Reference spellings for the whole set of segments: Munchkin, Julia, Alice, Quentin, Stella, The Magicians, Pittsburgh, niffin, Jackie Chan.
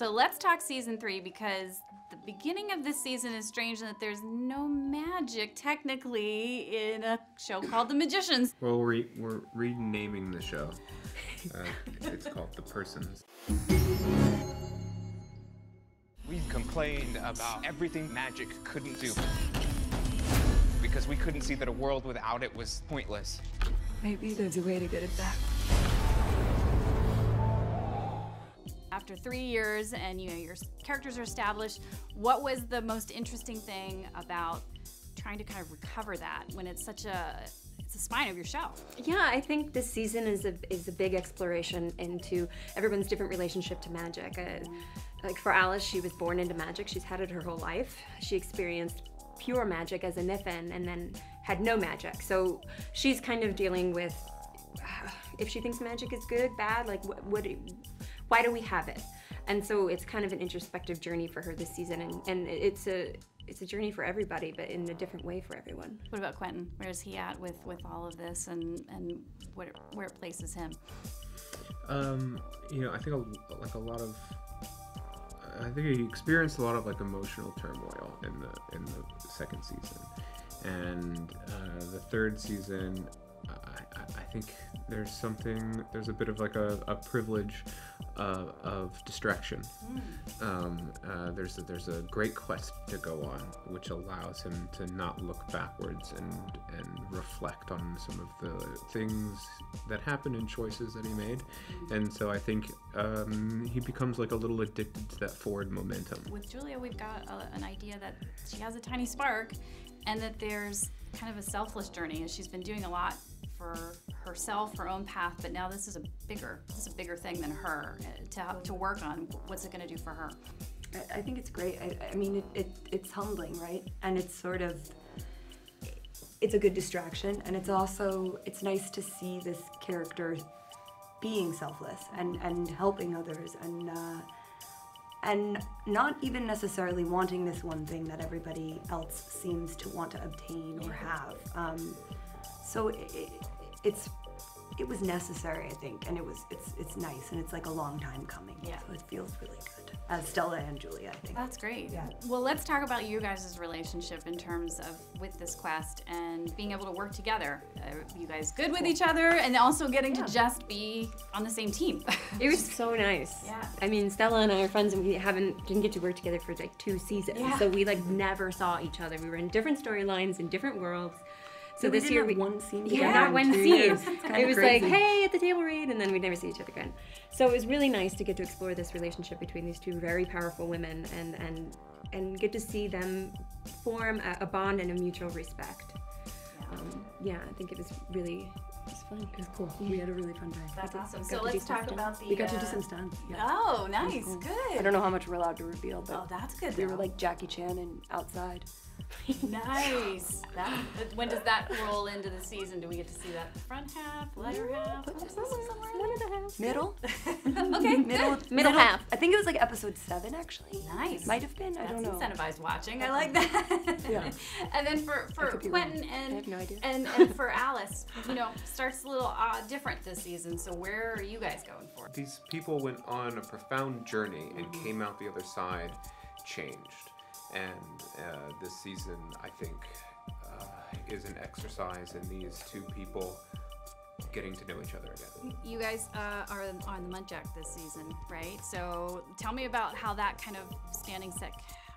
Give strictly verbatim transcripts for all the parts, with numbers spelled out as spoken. So let's talk season three, because the beginning of this season is strange in that there's no magic technically in a show called The Magicians. Well, we're, we're renaming the show. Uh, it's called The Persons. We've complained about everything magic couldn't do, because we couldn't see that a world without it was pointless. Maybe there's a way to get it back. After three years and you know your characters are established, what was the most interesting thing about trying to kind of recover that when it's such a it's the spine of your show? Yeah, I think this season is a is a big exploration into everyone's different relationship to magic. Uh, like for Alice, she was born into magic. She's had it her whole life. She experienced pure magic as a niffin and then had no magic. So she's kind of dealing with uh, if she thinks magic is good, bad, like what, what why do we have it? And so it's kind of an introspective journey for her this season, and, and it's a it's a journey for everybody, but in a different way for everyone. What about Quentin? Where is he at with, with all of this, and, and what, where it places him? Um, you know, I think a, like a lot of, I think he experienced a lot of like emotional turmoil in the, in the second season. And uh, the third season, I, I think there's something, there's a bit of like a, a privilege of, of distraction. Mm. Um, uh, there's, a, there's a great quest to go on, which allows him to not look backwards and, and reflect on some of the things that happened and choices that he made. And so I think um, he becomes like a little addicted to that forward momentum. With Julia, we've got a, an idea that she has a tiny spark and that there's kind of a selfless journey, and she's been doing a lot for herself, her own path, but now this is a bigger, this is a bigger thing than her to to work on. What's it going to do for her? I, I think it's great. I, I mean, it, it it's humbling, right? And it's sort of, it's a good distraction, and it's also it's nice to see this character being selfless and and helping others, and uh, and not even necessarily wanting this one thing that everybody else seems to want to obtain or have. Um, So it, it's it was necessary, I think, and it was it's it's nice, and it's like a long time coming. Yeah, so it feels really good. As Stella and Julia, I think. That's great. Yeah. Well, let's talk about you guys' relationship in terms of with this quest and being able to work together. Are you guys good with each other, and also getting yeah. to just be on the same team? It was so nice. Yeah. I mean, Stella and I are friends, and we haven't didn't get to work together for like two seasons. Yeah. So we like never saw each other. We were in different storylines, in different worlds. So we this year we one scene together. Yeah, not one scene. It was crazy. Like, hey, at the table read, and then we'd never see each other again. So it was really nice to get to explore this relationship between these two very powerful women, and and and get to see them form a, a bond and a mutual respect. Yeah. Um, yeah, I think it was really. It was fun. It was cool. Yeah. We had a really fun time. That's awesome. So let's talk about the... We got to do some stunts. Yeah. Oh, nice. Cool. Good. I don't know how much we're allowed to reveal, but... Oh, that's good. We were like Jackie Chan and outside. Nice. That, when does that roll into the season? Do we get to see that front half, latter yeah, half? One of the halves. Middle. Okay, good. Middle, middle half. I think it was like episode seven, actually. Nice. Might have been. That's I don't know. That's incentivized watching. I like that. Yeah. And then for, for Quentin and, I have no idea. and and for Alice, you know, starts a little uh, different this season. So where are you guys going for? These people went on a profound journey and mm-hmm. came out the other side changed. And uh, this season, I think, uh, is an exercise in these two people getting to know each other again. You guys uh, are on the Munchkin this season, right? So tell me about how that kind of standing set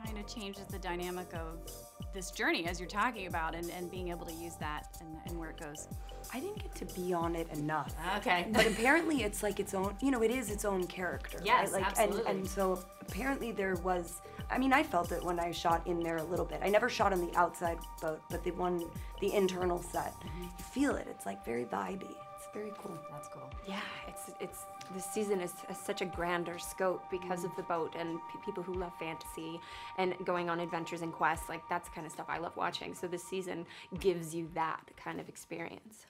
kind of changes the dynamic of this journey as you're talking about, and, and being able to use that and, and where it goes. I didn't get to be on it enough. Okay. But apparently it's like its own, you know, it is its own character. Yes, right? Like, absolutely. And, and so apparently there was, I mean, I felt it when I shot in there a little bit. I never shot on the outside boat, but the one, the internal set. Mm-hmm. You feel it, it's like very vibey. It's very cool. That's cool. Yeah, it's, it's this season is a, such a grander scope because mm-hmm. of the boat and p people who love fantasy and going on adventures and quests. Like, that's the kind of stuff I love watching. So this season gives you that kind of experience.